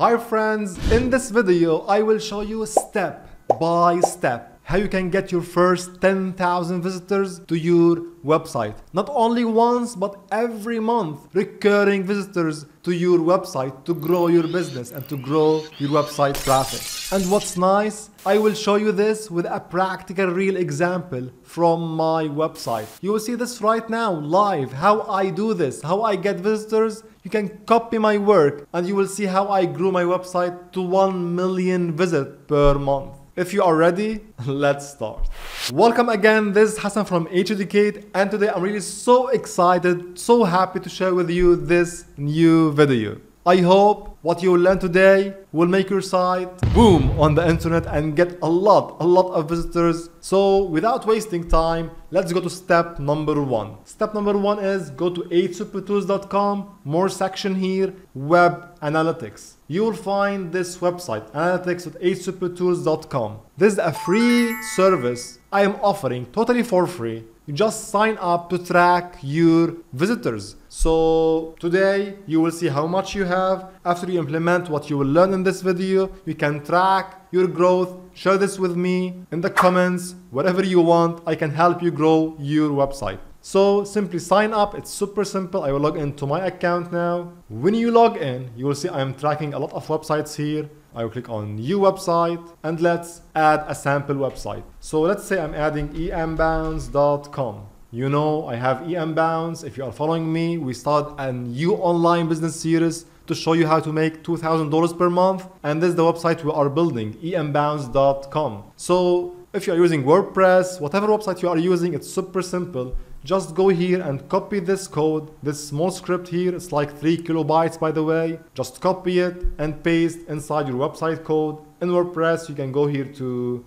Hi friends, in this video I will show you step by step how you can get your first 10,000 visitors to your website. Not only once but every month, recurring visitors to your website to grow your business and to grow your website traffic. And what's nice, I will show you this with a practical real example from my website. You will see this right now live, how I do this, how I get visitors. You can copy my work and you will see how I grew my website to 1 million visits per month. If you are ready, let's start. Welcome again, this is Hasan from H-educate, and today I'm really so excited, so happy to share with you this new video. I hope what you will learn today will make your site boom on the internet and get a lot of visitors. So without wasting time, let's go to step number one. Step number one is go to H-supertools.com, more section here, web analytics. You will find this website, analytics at H-supertools.com. This is a free service I am offering totally for free. You just sign up to track your visitors. So today you will see how much you have. After you implement what you will learn in this video, you can track your growth. Share this with me in the comments, whatever you want. I can help you grow your website. So simply sign up, it's super simple. I will log into my account now. When you log in, you will see I'm tracking a lot of websites here. I will click on new website and let's add a sample website. So let's say I'm adding imbounce.com. You know I have imbounce. If you are following me, we started a new online business series to show you how to make $2,000 per month, and this is the website we are building, imbounce.com. So if you are using WordPress, whatever website you are using, it's super simple. Just go here and copy this code, this small script here. It's like 3 kilobytes, by the way. Just copy it and paste inside your website code. In WordPress, you can go here to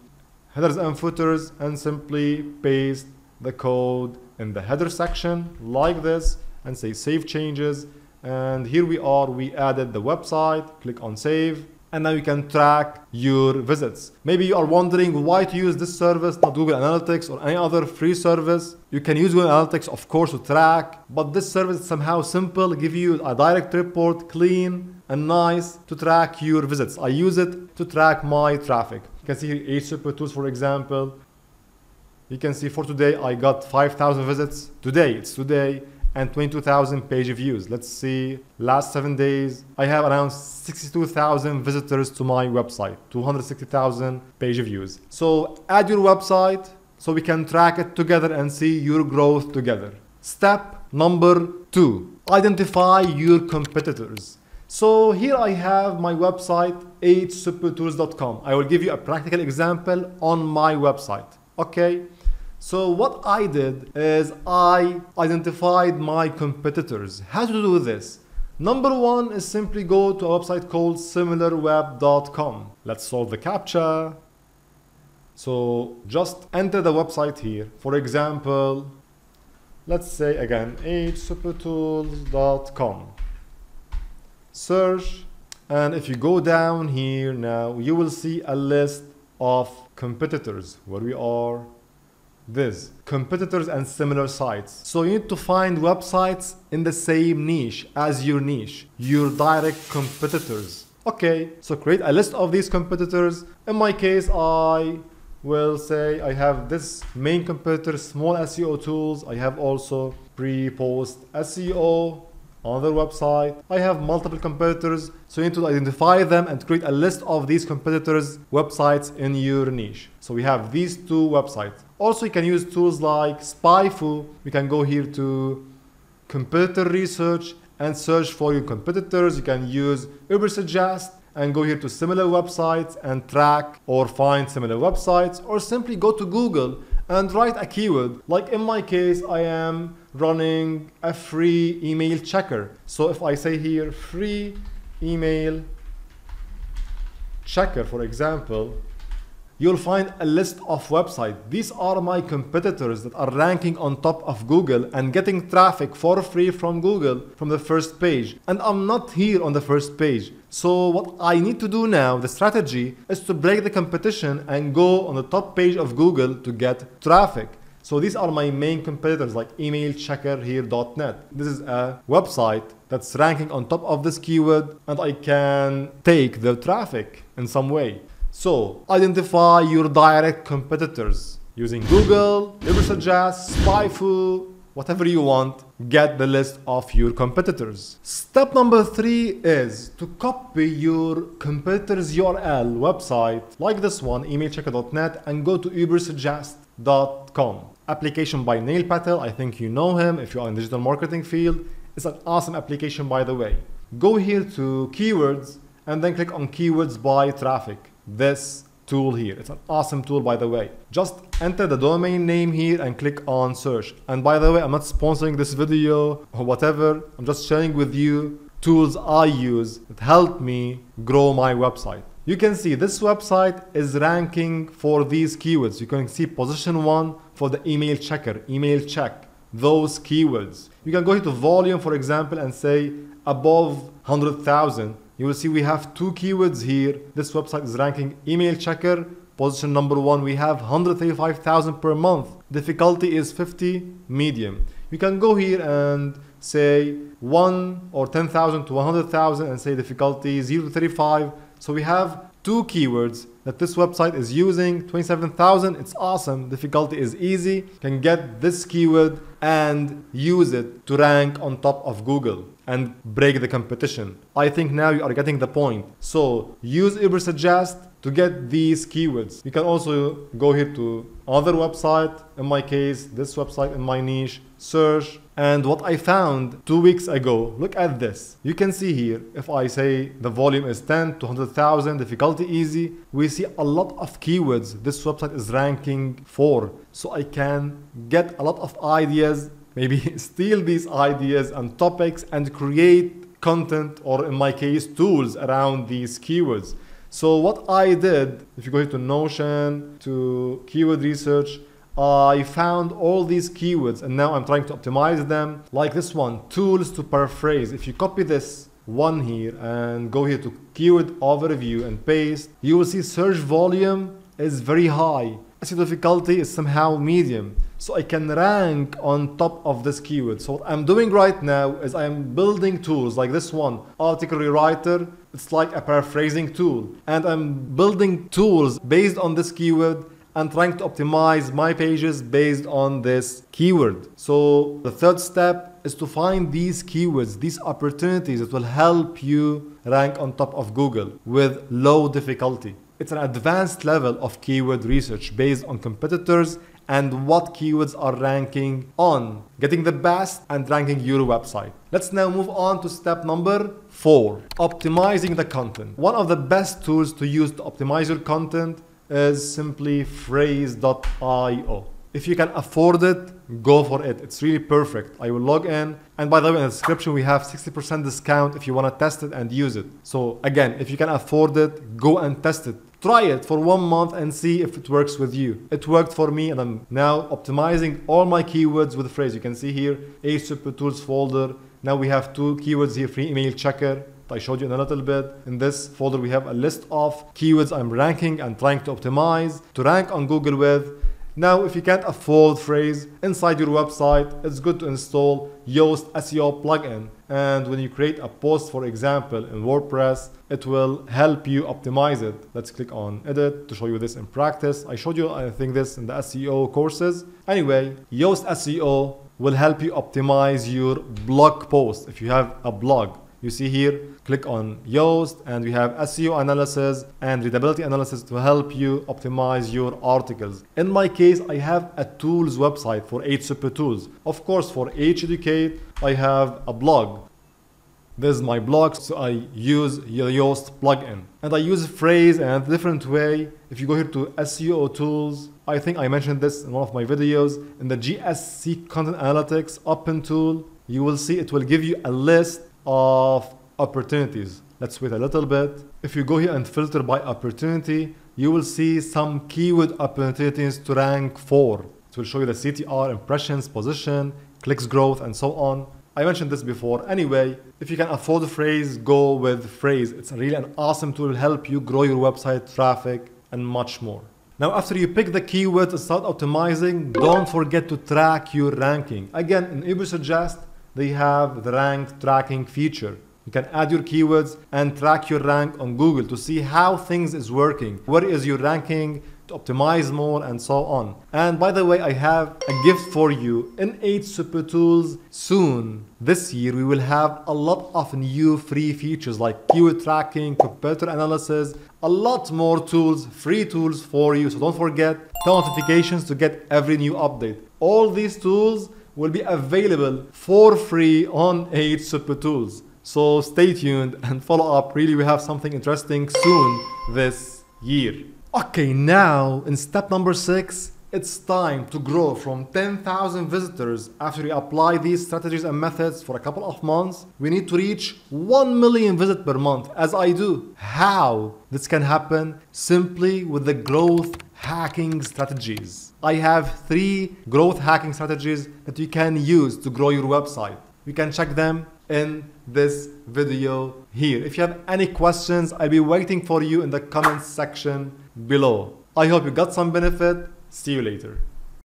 headers and footers and simply paste the code in the header section like this and say save changes. And here we are, we added the website. Click on save. And now you can track your visits. Maybe you are wondering why to use this service, not Google Analytics or any other free service. You can use Google Analytics, of course, to track, but this service is somehow simple, give you a direct report, clean and nice to track your visits. I use it to track my traffic. You can see here H-supertools, for example. You can see for today, I got 5,000 visits. Today, it's today. And 22,000 page views. Let's see, last 7 days, I have around 62,000 visitors to my website, 260,000 page views. So add your website so we can track it together and see your growth together. Step number two, identify your competitors. So here I have my website, hsupertools.com. I will give you a practical example on my website, okay? So what I did is I identified my competitors. How to do this? Number one is simply go to a website called Similarweb.com. Let's solve the CAPTCHA. So just enter the website here. For example, let's say again, hsupertools.com. Search, and if you go down here now, you will see a list of competitors where we are. This competitors and similar sites. So you need to find websites in the same niche as your niche, your direct competitors. Okay, so create a list of these competitors. In my case, I will say I have this main competitor, small SEO tools. I have also pre-post SEO on their website. I have multiple competitors, so you need to identify them and create a list of these competitors' websites in your niche. So we have these two websites. Also, you can use tools like SpyFu. We can go here to competitor research and search for your competitors. You can use Ubersuggest and go here to similar websites and track or find similar websites, or simply go to Google and write a keyword. Like in my case, I am running a free email checker. So if I say here free email checker, for example, you'll find a list of websites. These are my competitors that are ranking on top of Google and getting traffic for free from Google from the first page. And I'm not here on the first page. So what I need to do now, the strategy, is to break the competition and go on the top page of Google to get traffic. So these are my main competitors, like emailchecker.net. This is a website that's ranking on top of this keyword, and I can take their traffic in some way. So identify your direct competitors using Google, Ubersuggest, SpyFu, whatever you want. Get the list of your competitors. Step number 3 is to copy your competitor's URL website, like this one, emailchecker.net, and go to Ubersuggest.com. Application by Neil Patel, I think you know him if you are in digital marketing field. It's an awesome application, by the way. Go here to keywords and then click on keywords by traffic. This tool here, it's an awesome tool, by the way. Just enter the domain name here and click on search. And by the way, I'm not sponsoring this video or whatever. I'm just sharing with you tools I use that helped me grow my website. You can see this website is ranking for these keywords. You can see position 1 for the email checker, email check, those keywords. You can go here to volume, for example, and say above 100,000. You will see we have 2 keywords here. This website is ranking email checker, position number 1. We have 135,000 per month. Difficulty is 50, medium. You can go here and say 1 or 10,000 to 100,000 and say difficulty 0 to 35. So we have 2 keywords that this website is using, 27,000. It's awesome. Difficulty is easy. You can get this keyword and use it to rank on top of Google and break the competition. I think now you are getting the point. So use Ubersuggest to get these keywords. You can also go here to other website, in my case, this website in my niche, search. And what I found 2 weeks ago, look at this. You can see here, if I say the volume is 10 to 100,000, difficulty easy, we see a lot of keywords this website is ranking for. So I can get a lot of ideas, maybe steal these ideas and topics and create content, or in my case, tools around these keywords. So what I did, if you go here to Notion, to keyword research, I found all these keywords and now I'm trying to optimize them. Like this one, tools to paraphrase. If you copy this one here and go here to keyword overview and paste, you will see search volume is very high. SEO difficulty is somehow medium. So I can rank on top of this keyword. So what I'm doing right now is I'm building tools like this one, article rewriter. It's like a paraphrasing tool. And I'm building tools based on this keyword and trying to optimize my pages based on this keyword. So the 3rd step is to find these keywords, these opportunities that will help you rank on top of Google with low difficulty. It's an advanced level of keyword research based on competitors and what keywords are ranking on, getting the best and ranking your website. Let's now move on to step number 4, optimizing the content. One of the best tools to use to optimize your content is simply Frase.io. If you can afford it, go for it. It's really perfect. I will log in. And by the way, in the description, we have 60% discount if you want to test it and use it. So again, if you can afford it, go and test it. Try it for 1 month and see if it works with you. It worked for me and I'm now optimizing all my keywords with Frase. You can see here, H-supertools folder. Now we have 2 keywords here, free email checker. I showed you in a little bit. In this folder, we have a list of keywords I'm ranking and trying to optimize to rank on Google with. Now, if you can't afford Frase, inside your website, it's good to install Yoast SEO plugin. And when you create a post, for example, in WordPress, it will help you optimize it. Let's click on edit to show you this in practice. I showed you, I think, this in the SEO courses. Anyway, Yoast SEO will help you optimize your blog post if you have a blog. You see here, click on Yoast and we have SEO analysis and readability analysis to help you optimize your articles. In my case, I have a tools website for H-supertools. Of course, for H-educate, I have a blog. This is my blog, so I use Yoast plugin. And I use Frase in a different way. If you go here to SEO tools, I think I mentioned this in one of my videos. In the GSC content analytics open tool, you will see it will give you a list of opportunities. Let's wait a little bit. If you go here and filter by opportunity, you will see some keyword opportunities to rank for. It will show you the CTR, impressions, position, clicks growth, and so on. I mentioned this before. Anyway, if you can afford Frase, go with Frase. It's really an awesome tool to help you grow your website traffic and much more. Now, after you pick the keywords and start optimizing, don't forget to track your ranking. Again, in Ubersuggest, they have the rank tracking feature. You can add your keywords and track your rank on Google to see how things is working. Where is your ranking? To optimize more and so on. And by the way, I have a gift for you. In H Super Tools soon, this year, we will have a lot of new free features like keyword tracking, competitor analysis, a lot more tools, free tools for you. So don't forget, turn on notifications to get every new update. All these tools will be available for free on H Super Tools. So stay tuned and follow up. Really, we have something interesting soon this year. Okay, now in step number 6, it's time to grow from 10,000 visitors. After we apply these strategies and methods for a couple of months, we need to reach 1 million visits per month, as I do. How this can happen? Simply with the growth hacking strategies. I have 3 growth hacking strategies that you can use to grow your website. You can check them in this video here. If you have any questions, I'll be waiting for you in the comments section below. I hope you got some benefit. See you later.